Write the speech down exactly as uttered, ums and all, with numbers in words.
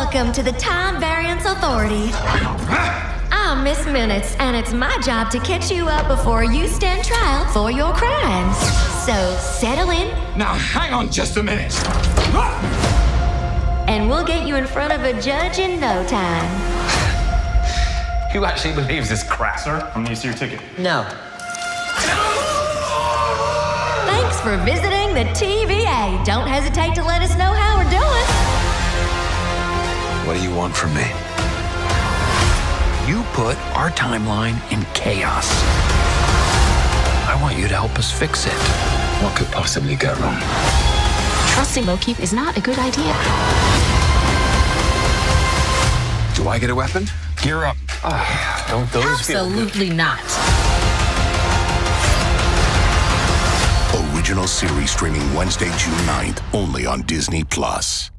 Welcome to the Time Variance Authority. I'm Miss Minutes, and it's my job to catch you up before you stand trial for your crimes. So settle in. Now hang on just a minute. And we'll get you in front of a judge in no time. Who actually believes this crap? Sir, I'm gonna see your ticket. No. Thanks for visiting the T V A. Don't hesitate to let us know how we're doing. What do you want from me? You put our timeline in chaos. I want you to help us fix it. What could possibly go wrong? Trusting Loki is not a good idea. Do I get a weapon? Gear up. Oh, don't those Absolutely feel not. Original series streaming Wednesday, June ninth, only on Disney Plus.